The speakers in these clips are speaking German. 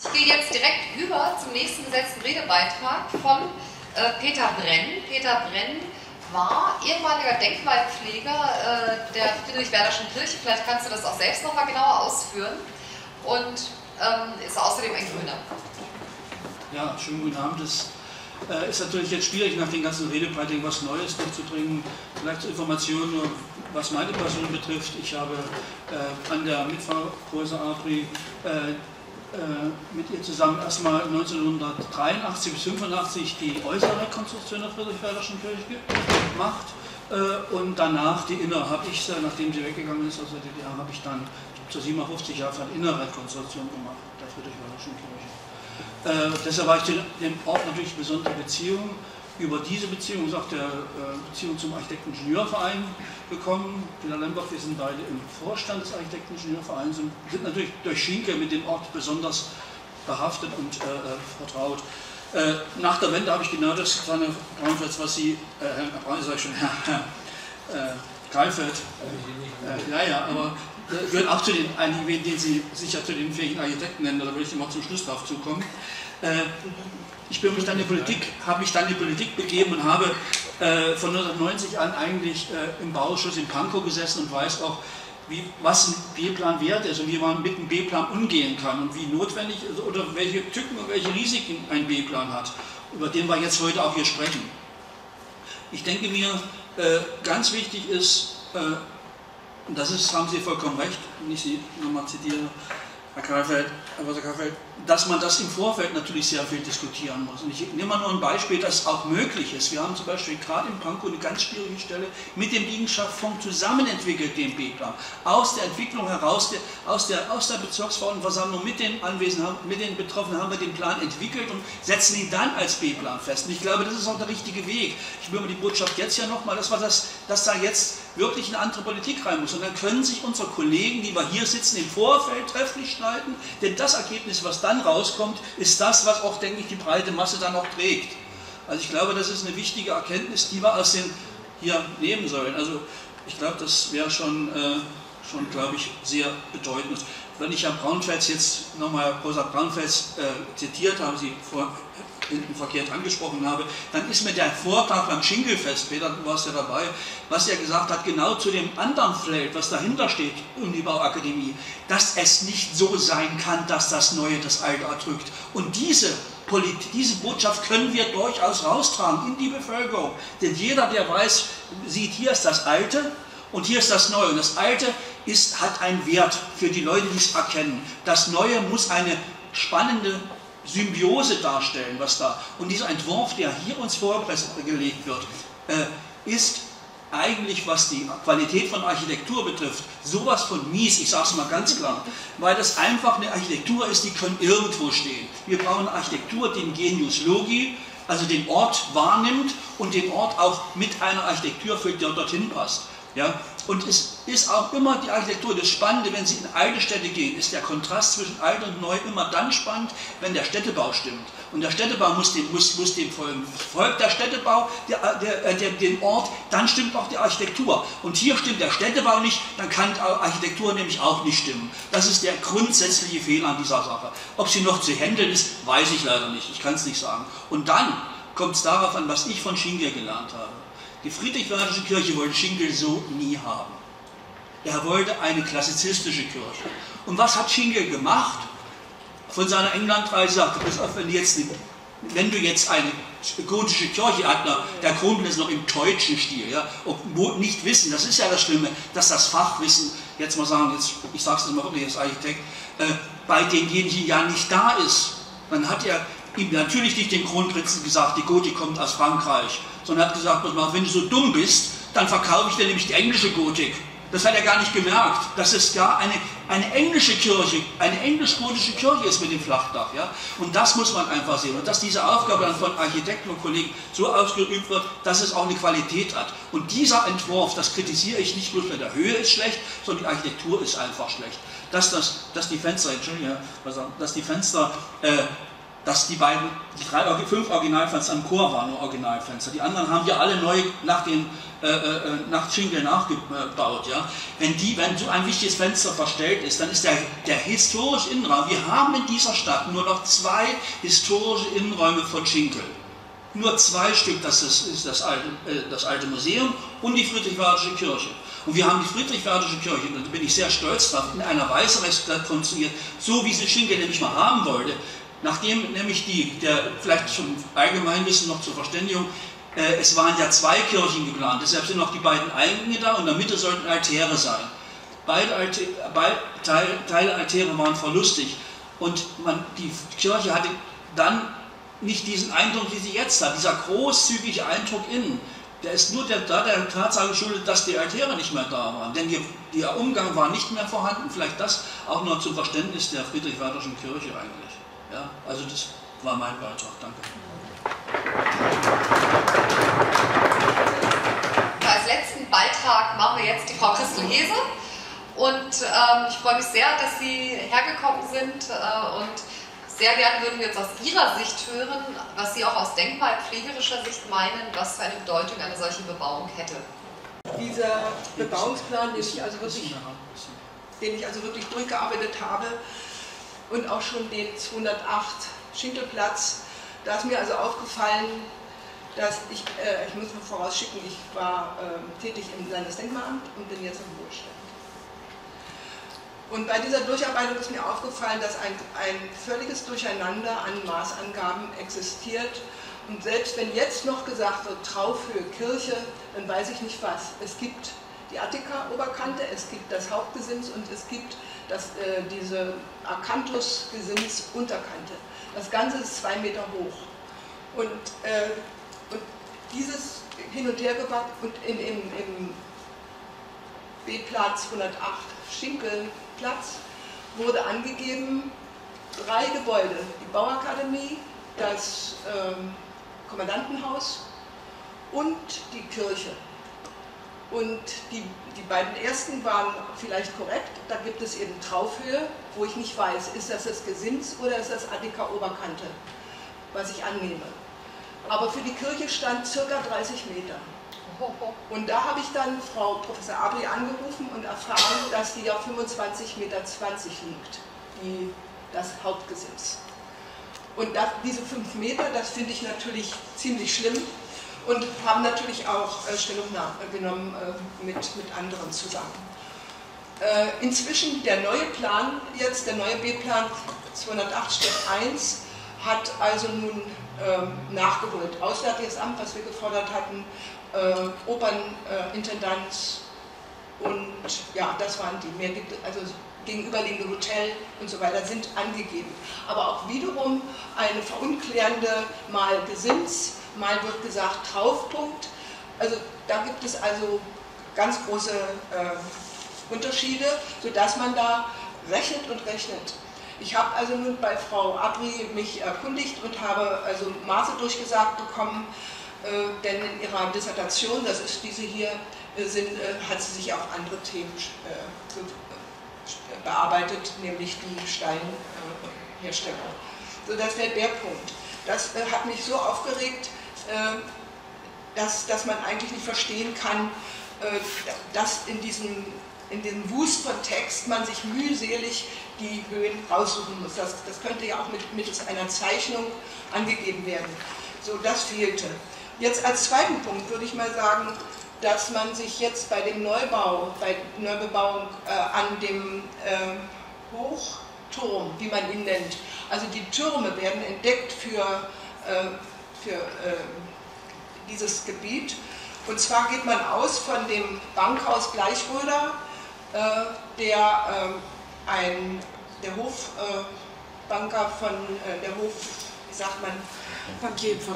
Ich gehe jetzt direkt über zum nächsten gesetzten Redebeitrag von Peter Brenn. Peter Brenn war ehemaliger Denkmalpfleger der Friedrichswerderschen Kirche. Vielleicht kannst du das auch selbst noch mal genauer ausführen. Und ist außerdem ein Grüner. Ja, schönen guten Abend. Es ist natürlich jetzt schwierig, nach den ganzen Redebeiträgen was Neues durchzudringen. Vielleicht zur Information nur, was meine Person betrifft. Ich habe an der Mitfahrgröße Apri mit ihr zusammen erstmal 1983 bis 1985 die äußere Rekonstruktion der Friedrichswerderschen Kirche gemacht und danach die innere habe ich, nachdem sie weggegangen ist aus der DDR, habe ich dann zu 57 Jahren eine innere Rekonstruktion gemacht der Friedrichswerderschen Kirche. Deshalb war ich dem Ort natürlich eine besondere Beziehung. Über diese Beziehung ist auch der Beziehung zum Architekten-Ingenieurverein gekommen. Peter Lemburg, wir sind beide im Vorstand des Architekten-Ingenieurvereins und sind natürlich durch Schinkel mit dem Ort besonders behaftet und vertraut. Nach der Wende habe ich genau das getan, Herr Braunfels, was Sie, Herr Braunfels, sag ich schon, Herr Kahlfeldt, aber gehört auch zu den einigen, den Sie sicher zu den fähigen Architekten nennen, da will ich immer zum Schluss drauf zukommen. Ich bin mich dann in die Politik, habe mich dann in die Politik begeben und habe von 1990 an eigentlich im Bauausschuss in Pankow gesessen und weiß auch, was ein B-Plan wert ist und wie man mit einem B-Plan umgehen kann und wie notwendig oder welche Tücken und welche Risiken ein B-Plan hat, über den wir jetzt heute auch hier sprechen. Ich denke mir, ganz wichtig ist, und das ist, haben Sie vollkommen recht, wenn ich Sie nochmal zitiere, Herr Kahlfeldt, dass man das im Vorfeld natürlich sehr viel diskutieren muss. Und ich nehme mal nur ein Beispiel, das auch möglich ist. Wir haben zum Beispiel gerade in Pankow eine ganz schwierige Stelle mit dem Liegenschaftsfonds zusammenentwickelt, den B-Plan. Aus der Entwicklung heraus, aus der Bezirksfrauenversammlung mit den Anwesenden, mit den Betroffenen haben wir den Plan entwickelt und setzen ihn dann als B-Plan fest. Und ich glaube, das ist auch der richtige Weg. Ich will mir die Botschaft jetzt ja nochmal, dass da jetzt wirklich eine andere Politik rein muss. Und dann können sich unsere Kollegen, die wir hier sitzen, im Vorfeld trefflich schneiden, denn das Ergebnis, was dann rauskommt, ist das, was auch, denke ich, die breite Masse dann auch trägt. Also ich glaube, das ist eine wichtige Erkenntnis, die wir aus den hier nehmen sollen. Also ich glaube, das wäre schon glaube ich, sehr bedeutend. Wenn ich Herrn Braunfels jetzt nochmal Rosa Braunfels zitiert habe, sie hinten verkehrt angesprochen habe, dann ist mir der Vortrag beim Schinkelfest, Peter, du warst ja dabei, was er gesagt hat, genau zu dem anderen Feld, was dahinter steht, um die Bauakademie, dass es nicht so sein kann, dass das Neue das Alte erdrückt. Und diese Botschaft können wir durchaus raustragen in die Bevölkerung. Denn jeder, der weiß, sieht, hier ist das Alte und hier ist das Neue. Und das Alte hat einen Wert für die Leute, die es erkennen. Das Neue muss eine spannende Symbiose darstellen, was da. Und dieser Entwurf, der hier uns vorgelegt wird, ist eigentlich, was die Qualität von Architektur betrifft, sowas von mies, ich sage es mal ganz klar, weil das einfach eine Architektur ist, die kann irgendwo stehen. Wir brauchen eine Architektur, den Genius Logi, also den Ort wahrnimmt und den Ort auch mit einer Architektur füllt, der dorthin passt. Ja? Und es ist auch immer die Architektur, das Spannende, wenn Sie in alte Städte gehen, ist der Kontrast zwischen alt und neu immer dann spannend, wenn der Städtebau stimmt. Und der Städtebau muss dem folgen. Folgt der Städtebau dem Ort, dann stimmt auch die Architektur. Und hier stimmt der Städtebau nicht, dann kann die Architektur nämlich auch nicht stimmen. Das ist der grundsätzliche Fehler an dieser Sache. Ob sie noch zu handeln ist, weiß ich leider nicht. Ich kann es nicht sagen. Und dann kommt es darauf an, was ich von Schinkel gelernt habe. Die Friedrichswerdersche Kirche wollte Schinkel so nie haben. Er wollte eine klassizistische Kirche. Und was hat Schinkel gemacht? Von seiner Englandreise sagte er, wenn du jetzt eine gotische Kirche hast, der Grundriss noch im deutschen Stil, ja, und nicht wissen, das ist ja das Schlimme, dass das Fachwissen, jetzt mal sagen, ich sage es jetzt mal wirklich als Architekt, bei denjenigen ja nicht da ist. Dann hat er ihm natürlich nicht den Grundritzen gesagt, die Gotik kommt aus Frankreich, sondern hat gesagt, wenn du so dumm bist, dann verkaufe ich dir nämlich die englische Gotik. Das hat er gar nicht gemerkt, dass es gar eine englische Kirche, eine englisch-gotische Kirche ist mit dem Flachdach. Ja? Und das muss man einfach sehen. Und dass diese Aufgabe dann von Architekten und Kollegen so ausgeübt wird, dass es auch eine Qualität hat. Und dieser Entwurf, das kritisiere ich nicht bloß mit der Höhe ist schlecht, sondern die Architektur ist einfach schlecht. Dass die Fenster dass die fünf Originalfenster im Chor waren nur Originalfenster. Die anderen haben ja alle neu nach Schinkel nachgebaut. Ja? Wenn so ein wichtiges Fenster verstellt ist, dann ist der historische Innenraum, wir haben in dieser Stadt nur noch zwei historische Innenräume von Schinkel. Nur zwei Stück, das ist das alte Museum und die Friedrichswerdersche Kirche. Und wir haben die Friedrichswerdersche Kirche, und da bin ich sehr stolz drauf, in einer Weise rekonstruiert, so wie sie Schinkel nämlich mal haben wollte. Nachdem nämlich vielleicht zum Allgemeinwissen noch zur Verständigung, es waren ja zwei Kirchen geplant, deshalb sind noch die beiden Eingänge da und in der Mitte sollten Altäre sein. Beide Teile Altäre waren verlustig und die Kirche hatte dann nicht diesen Eindruck, wie sie jetzt hat. Dieser großzügige Eindruck innen, der ist nur der Tatsache geschuldet, dass die Altäre nicht mehr da waren. Denn der Umgang war nicht mehr vorhanden. Vielleicht das auch noch zum Verständnis der Friedrichswerderschen Kirche eigentlich. Ja, also das war mein Beitrag. Danke. Als letzten Beitrag machen wir jetzt die Frau Christel Heese. Und ich freue mich sehr, dass Sie hergekommen sind und sehr gerne würden wir jetzt aus Ihrer Sicht hören, was Sie auch aus denkmalpflegerischer Sicht meinen, was für eine Bedeutung eine solche Bebauung hätte. Dieser Bebauungsplan, den ich also wirklich durchgearbeitet habe und auch schon den 208 Schinkelplatz, da ist mir also aufgefallen, dass ich muss mal vorausschicken, ich war tätig im Landesdenkmalamt und bin jetzt im Ruhestand. Und bei dieser Durcharbeitung ist mir aufgefallen, dass ein völliges Durcheinander an Maßangaben existiert. Und selbst wenn jetzt noch gesagt wird, Traufhöhe, Kirche, dann weiß ich nicht was. Es gibt die Attika-Oberkante, es gibt das Hauptgesims und es gibt diese Akanthus-Gesims-Unterkante. Das Ganze ist 2 Meter hoch. Und dieses Hin- und Hergewacht und im B-Platz 108 Schinkel, Platz wurde angegeben, 3 Gebäude, die Bauakademie, das Kommandantenhaus und die Kirche. Und die beiden ersten waren vielleicht korrekt, da gibt es eben Traufhöhe, wo ich nicht weiß, ist das Gesims oder ist das Attika-Oberkante, was ich annehme. Aber für die Kirche stand circa 30 Meter. Und da habe ich dann Frau Professor Abri angerufen und erfahren, dass die ja 25,20 Meter liegt, das Hauptgesims. Und diese 5 Meter, das finde ich natürlich ziemlich schlimm und haben natürlich auch Stellung genommen mit anderen zusammen. Inzwischen der neue Plan, jetzt der neue B-Plan 208-1, hat also nun nachgeholt. Auswärtiges Amt, was wir gefordert hatten, Opernintendant und ja, das waren die. Mehr gibt es, also gegenüberliegende Hotel und so weiter sind angegeben. Aber auch wiederum eine verunklärende, mal Gesims, mal wird gesagt Traufpunkt. Also da gibt es also ganz große Unterschiede, sodass man da rechnet und rechnet. Ich habe also nun bei Frau Abri mich erkundigt und habe also Maße durchgesagt bekommen, denn in ihrer Dissertation, das ist diese hier, hat sie sich auch andere Themen bearbeitet, nämlich die Steinherstellung. So, das wäre der Punkt. Das hat mich so aufgeregt, dass man eigentlich nicht verstehen kann, dass in diesem Wust von Text man sich mühselig die Höhen raussuchen muss. Das könnte ja auch mittels einer Zeichnung angegeben werden. So, das fehlte. Jetzt als zweiten Punkt würde ich mal sagen, dass man sich jetzt bei dem Neubau, bei Neubebauung an dem Hochturm, wie man ihn nennt, also die Türme werden entdeckt für dieses Gebiet. Und zwar geht man aus von dem Bankhaus Bleichröder, der Hofbanker von der Hof, wie sagt man, Bankier von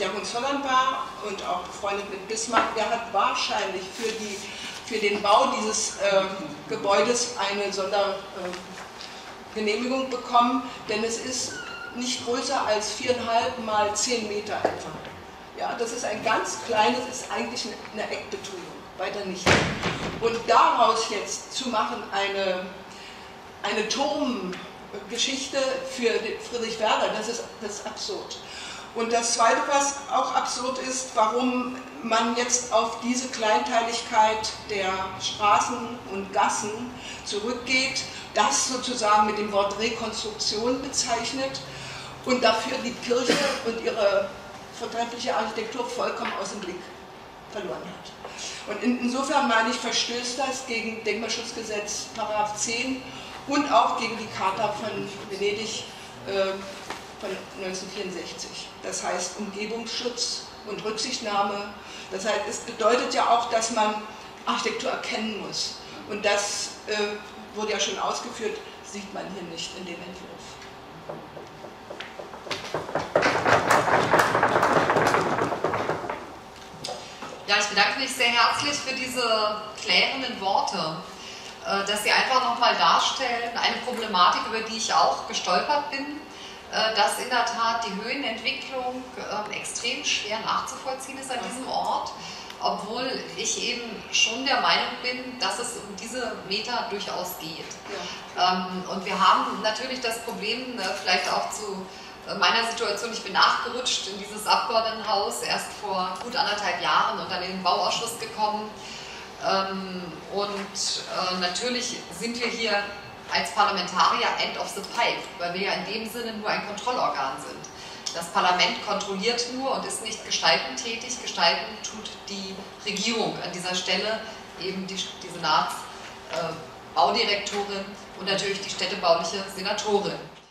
der Hohenzollern war und auch befreundet mit Bismarck, der hat wahrscheinlich für den Bau dieses Gebäudes eine Sondergenehmigung bekommen, denn es ist nicht größer als 4,5 mal 10 Meter etwa. Ja, das ist ein ganz kleines, ist eigentlich eine Eckbetonung, weiter nicht. Und daraus jetzt zu machen eine Turm, Geschichte für Friedrichswerder. Das ist absurd. Und das Zweite, was auch absurd ist, warum man jetzt auf diese Kleinteiligkeit der Straßen und Gassen zurückgeht, das sozusagen mit dem Wort Rekonstruktion bezeichnet und dafür die Kirche und ihre vortreffliche Architektur vollkommen aus dem Blick verloren hat. Und insofern meine ich, verstößt das gegen Denkmalschutzgesetz § 10 und auch gegen die Charta von Venedig von 1964. Das heißt Umgebungsschutz und Rücksichtnahme. Das heißt, es bedeutet ja auch, dass man Architektur erkennen muss. Und das wurde ja schon ausgeführt, sieht man hier nicht in dem Entwurf. Ja, ich bedanke mich sehr herzlich für diese klärenden Worte, dass Sie einfach nochmal darstellen, eine Problematik, über die ich auch gestolpert bin, dass in der Tat die Höhenentwicklung extrem schwer nachzuvollziehen ist an diesem Ort, obwohl ich eben schon der Meinung bin, dass es um diese Meter durchaus geht. Ja. Und wir haben natürlich das Problem, vielleicht auch zu meiner Situation, ich bin nachgerutscht in dieses Abgeordnetenhaus, erst vor gut 1,5 Jahren und dann in den Bauausschuss gekommen. Und natürlich sind wir hier als Parlamentarier end of the pipe, weil wir ja in dem Sinne nur ein Kontrollorgan sind. Das Parlament kontrolliert nur und ist nicht gestaltend tätig. Gestalten tut die Regierung, an dieser Stelle eben die Senatsbaudirektorin und natürlich die städtebauliche Senatorin.